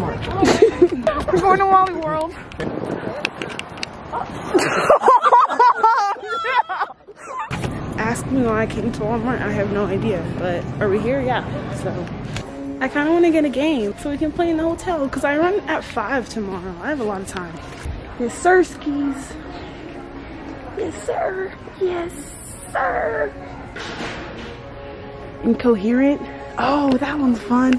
Walmart. We're going to Wally World. Ask me why I came to Walmart. I have no idea, but are we here? Yeah. So I kind of want to get a game so we can play in the hotel because I run at 5 tomorrow. I have a lot of time. Yes, sir, skis. Yes, sir. Yes, sir. Incoherent. Oh, that one's fun.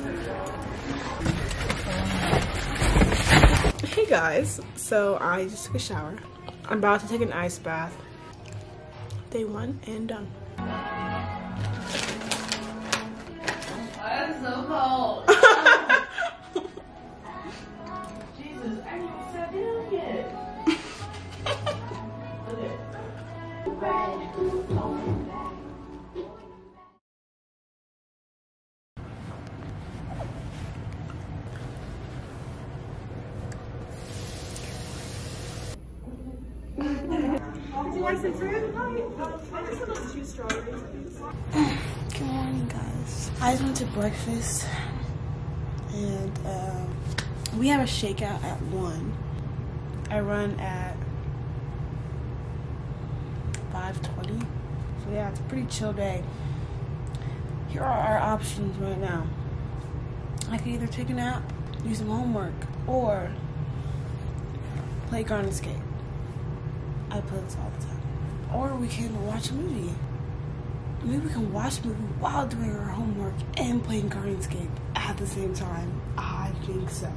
Hey guys, so I just took a shower. I'm about to take an ice bath. Day one and done. Why is it so cold? Jesus, I can't stop doing it. Good morning, guys. I just went to breakfast and we have a shakeout at 1. I run at 5:20, so yeah, it's a pretty chill day. Here are our options right now. I could either take a nap, do some homework, or play Garden Escape. I play this all the time. Or we can watch a movie. Maybe we can watch a movie while doing our homework and playing Gardenscape at the same time. I think so.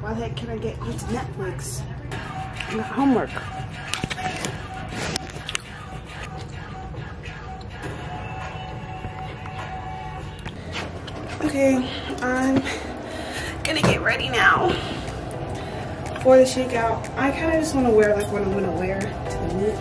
Why the heck can I get into Netflix? And homework. Okay, I'm gonna get ready now for the shakeout. I kind of just want to wear like what I'm gonna wear to the meet.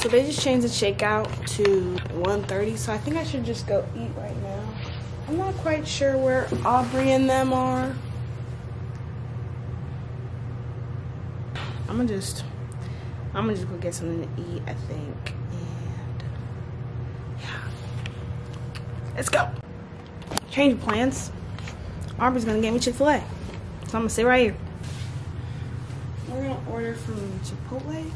So they just changed the shakeout to 1:30, so I think I should just go eat right now. I'm not quite sure where Aubrey and them are. I'm gonna just go get something to eat, I think, and yeah. Let's go. Change of plans. Aubrey's gonna get me Chick-fil-A, so I'm gonna sit right here. We're gonna order from Chipotle.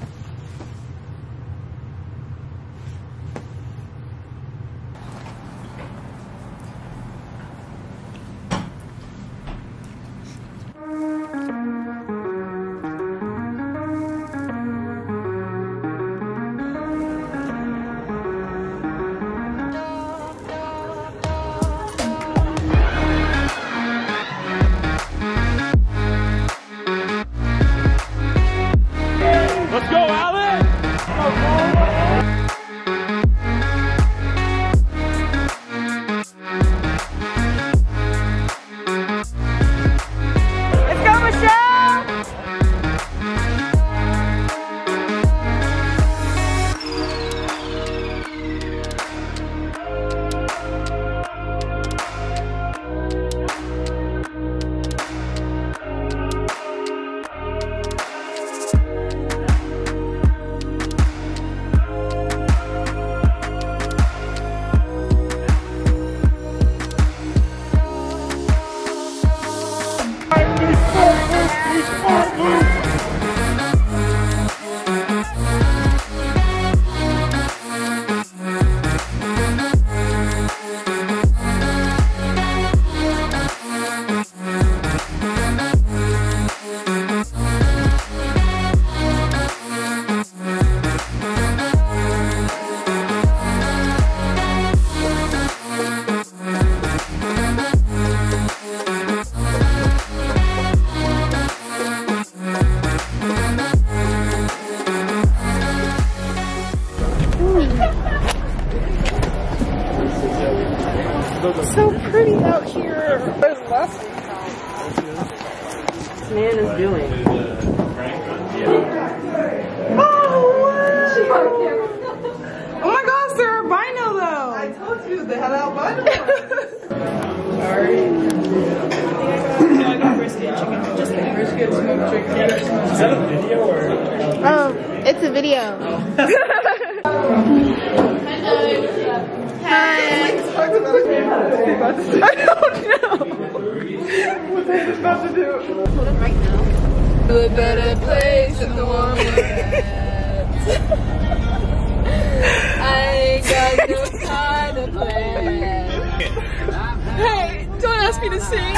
Go out! It's so pretty out here. There's lots of this man is doing. Oh, wow. Oh my gosh, they're albino though. I told you they had albino. Sorry. No, I got brisket chicken. Just like brisket smoked chicken. Is that a video or? Oh, it's a video. I don't know what they're about to do. Right now. To a better place than the one we're at. I got no time to play. Hey, don't ask me to sing.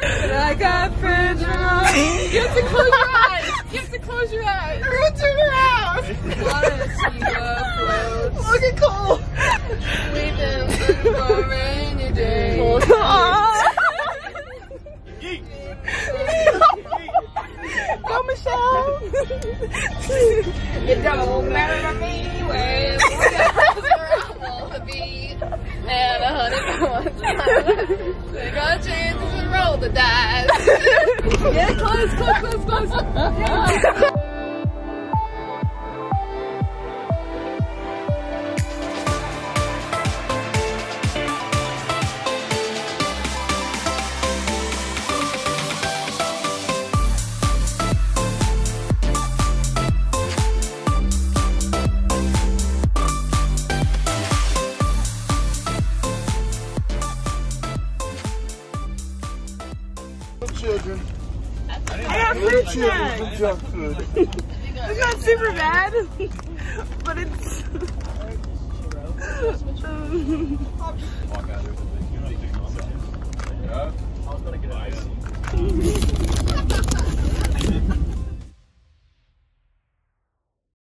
But I got friends around. You have to close your eyes. You have to close your eyes. Everyone turn around. Look at Cole. We've been looking for a rainy day. Go, Michelle. It don't matter to me where I want to be. And 100 points. They got chances to roll the dice. Yeah, close, close, close, close. Yeah. Children. I got food snacks. Junk food. It's not super bad, but it's.